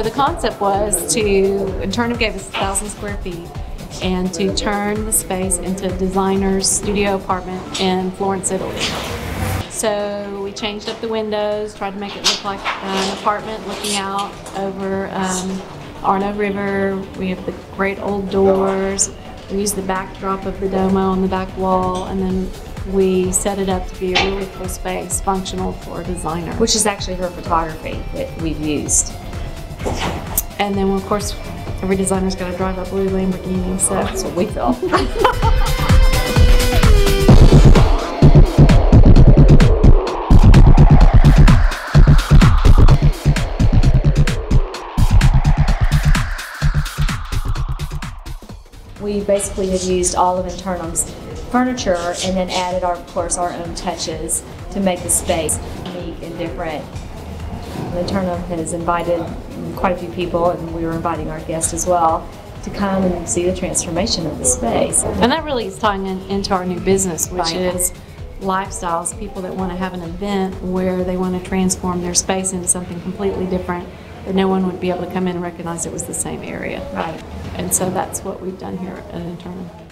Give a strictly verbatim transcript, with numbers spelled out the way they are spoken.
So the concept was to, Internum gave us one thousand square feet, and to turn the space into a designer's studio apartment in Florence, Italy. So we changed up the windows, tried to make it look like an apartment looking out over um, Arno River. We have the great old doors. We used the backdrop of the Duomo on the back wall, and then we set it up to be a really cool space, functional for a designer. Which is actually her photography that we've used. And then, of course, every designer's got to drive a blue Lamborghini, so that's what we feel. We basically have used all of Internum's furniture and then added, our, of course, our own touches to make the space unique and different. Internum has invited quite a few people, and we were inviting our guests as well to come and see the transformation of the space. And that really is tying in, into our new business, which is lifestyles, people that want to have an event where they want to transform their space into something completely different, that no one would be able to come in and recognize it was the same area. Right. And so that's what we've done here at Internum.